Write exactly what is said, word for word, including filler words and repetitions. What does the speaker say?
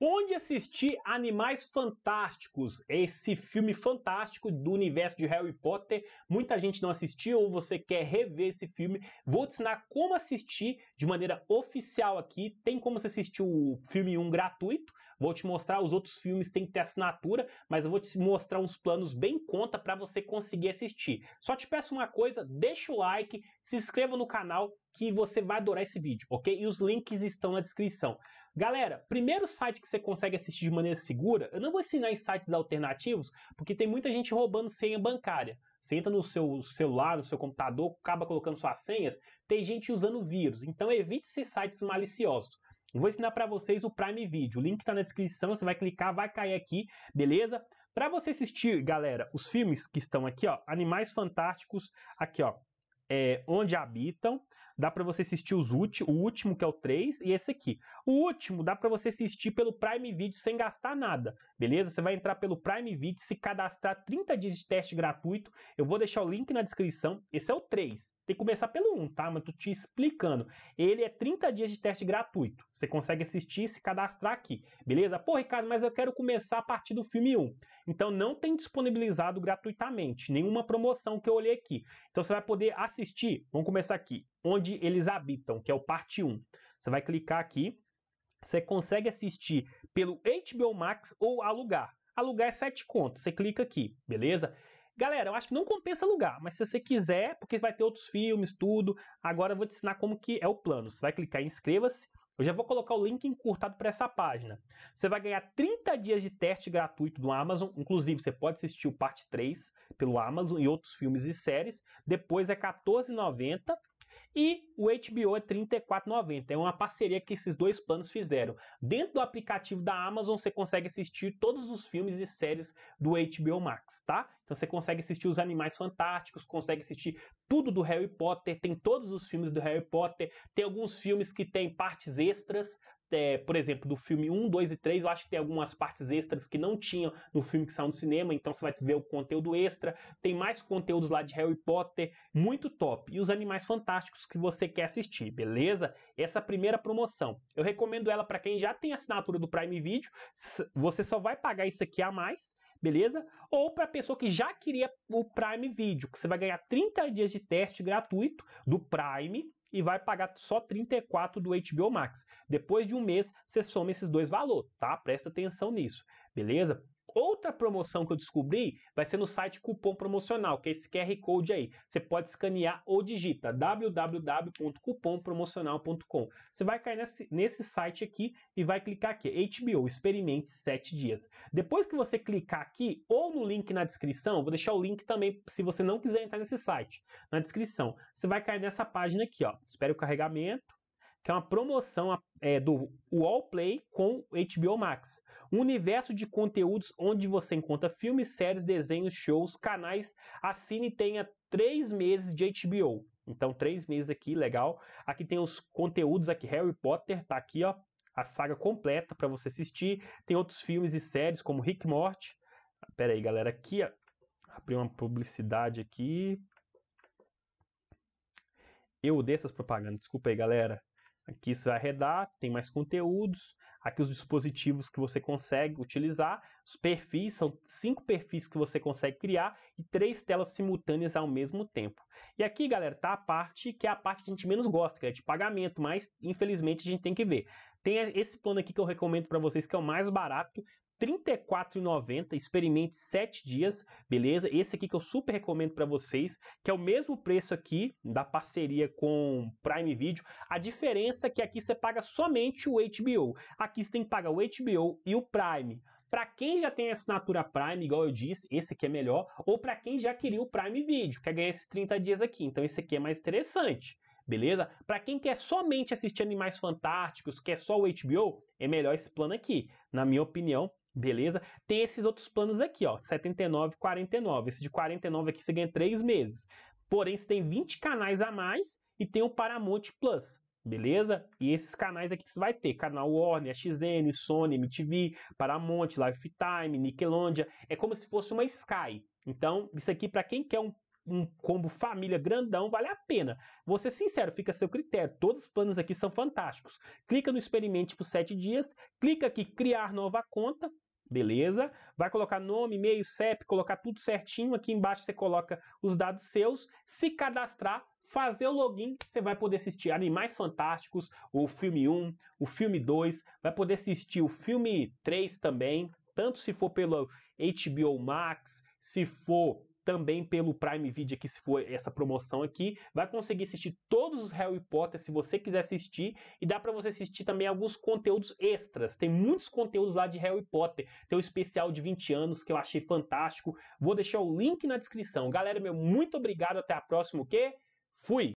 Onde assistir Animais Fantásticos, esse filme fantástico do universo de Harry Potter. Muita gente não assistiu ou você quer rever esse filme. Vou te ensinar como assistir de maneira oficial aqui. Tem como você assistir o filme um gratuito. Vou te mostrar os outros filmes, tem que ter assinatura, mas eu vou te mostrar uns planos bem em conta para você conseguir assistir. Só te peço uma coisa, deixa o like, se inscreva no canal, que você vai adorar esse vídeo, ok? E os links estão na descrição. Galera, primeiro site que você consegue assistir de maneira segura, eu não vou ensinar em sites alternativos, porque tem muita gente roubando senha bancária. Você entra no seu celular, no seu computador, acaba colocando suas senhas, tem gente usando vírus, então evite esses sites maliciosos. Eu vou ensinar para vocês o Prime Video, o link está na descrição, você vai clicar, vai cair aqui, beleza? Para você assistir, galera, os filmes que estão aqui, ó, Animais Fantásticos, aqui, ó, É, onde habitam, dá para você assistir os últimos, o último que é o três e esse aqui. O último dá para você assistir pelo Prime Video sem gastar nada, beleza? Você vai entrar pelo Prime Video, se cadastrar trinta dias de teste gratuito, eu vou deixar o link na descrição, esse é o três. Tem que começar pelo um, tá? Mas tô te explicando. Ele é trinta dias de teste gratuito. Você consegue assistir e se cadastrar aqui. Beleza? Pô, Ricardo, mas eu quero começar a partir do filme um. Então não tem disponibilizado gratuitamente. Nenhuma promoção que eu olhei aqui. Então você vai poder assistir. Vamos começar aqui. Onde eles habitam, que é o parte um. Você vai clicar aqui. Você consegue assistir pelo H B O Max ou alugar. Alugar é sete contos. Você clica aqui. Beleza? Galera, eu acho que não compensa alugar, mas se você quiser, porque vai ter outros filmes, tudo. Agora eu vou te ensinar como que é o plano. Você vai clicar em inscreva-se. Eu já vou colocar o link encurtado para essa página. Você vai ganhar trinta dias de teste gratuito do Amazon. Inclusive, você pode assistir o parte três pelo Amazon e outros filmes e séries. Depois é quatorze reais e noventa centavos. E o H B O é trinta e quatro reais e noventa centavos. É uma parceria que esses dois planos fizeram. Dentro do aplicativo da Amazon, você consegue assistir todos os filmes e séries do H B O Max, tá? Então você consegue assistir os Animais Fantásticos, consegue assistir tudo do Harry Potter, tem todos os filmes do Harry Potter, tem alguns filmes que tem partes extras, é, por exemplo, do filme um, dois e três, eu acho que tem algumas partes extras que não tinham no filme que saiu no cinema, então você vai ver o conteúdo extra, tem mais conteúdos lá de Harry Potter, muito top, e os Animais Fantásticos que você quer assistir, beleza? Essa primeira promoção, eu recomendo ela para quem já tem assinatura do Prime Video, você só vai pagar isso aqui a mais, beleza? Ou para a pessoa que já queria o Prime Video, que você vai ganhar trinta dias de teste gratuito do Prime, e vai pagar só trinta e quatro reais do H B O Max. Depois de um mês, você soma esses dois valores, tá? Presta atenção nisso, beleza? Outra promoção que eu descobri vai ser no site Cupom Promocional, que é esse Q R Code aí. Você pode escanear ou digita w w w ponto cupom promocional ponto com. Você vai cair nesse, nesse site aqui e vai clicar aqui, H B O, experimente sete dias. Depois que você clicar aqui ou no link na descrição, vou deixar o link também se você não quiser entrar nesse site, na descrição. Você vai cair nessa página aqui, ó. Espere o carregamento. Que é uma promoção é, do Wallplay com H B O Max. Um universo de conteúdos onde você encontra filmes, séries, desenhos, shows, canais. Assine e tenha três meses de H B O. Então, três meses aqui, legal. Aqui tem os conteúdos aqui, Harry Potter, tá aqui, ó. A saga completa para você assistir. Tem outros filmes e séries como Rick Mort. Pera aí, galera, aqui, ó. Abri uma publicidade aqui. Eu odeio essas propagandas, desculpa aí, galera. Aqui você vai arredar, tem mais conteúdos, aqui os dispositivos que você consegue utilizar, os perfis, são cinco perfis que você consegue criar e três telas simultâneas ao mesmo tempo. E aqui, galera, tá a parte que é a parte que a gente menos gosta, que é de pagamento, mas infelizmente a gente tem que ver. Tem esse plano aqui que eu recomendo para vocês, que é o mais barato, trinta e quatro reais e noventa centavos, experimente sete dias, beleza? Esse aqui que eu super recomendo para vocês, que é o mesmo preço aqui da parceria com Prime Video. A diferença é que aqui você paga somente o H B O. Aqui você tem que pagar o H B O e o Prime. Para quem já tem assinatura Prime, igual eu disse, esse aqui é melhor. Ou para quem já queria o Prime Video, quer ganhar esses trinta dias aqui. Então esse aqui é mais interessante. Beleza? Para quem quer somente assistir Animais Fantásticos, quer só o H B O, é melhor esse plano aqui, na minha opinião, beleza? Tem esses outros planos aqui, ó, setenta e nove reais e quarenta e nove centavos. Esse de quarenta e nove reais aqui você ganha três meses. Porém, você tem vinte canais a mais e tem o Paramount Plus, beleza? E esses canais aqui que você vai ter, canal Warner, A X N, Sony, M T V, Paramount, Lifetime, Nickelodeon, é como se fosse uma Sky. Então, isso aqui para quem quer um um combo família grandão, vale a pena. Vou ser sincero, fica a seu critério. Todos os planos aqui são fantásticos. Clica no experimente por sete dias, clica aqui criar nova conta, beleza? Vai colocar nome, e-mail, C E P, colocar tudo certinho. Aqui embaixo você coloca os dados seus, se cadastrar, fazer o login, você vai poder assistir Animais Fantásticos, o filme um, o filme dois, vai poder assistir o filme três também, tanto se for pelo H B O Max, se for também pelo Prime Video, que se for essa promoção aqui, vai conseguir assistir todos os Harry Potter, se você quiser assistir, e dá para você assistir também alguns conteúdos extras, tem muitos conteúdos lá de Harry Potter, tem um especial de vinte anos que eu achei fantástico, vou deixar o link na descrição. Galera, meu, muito obrigado, até a próxima, o quê? Fui!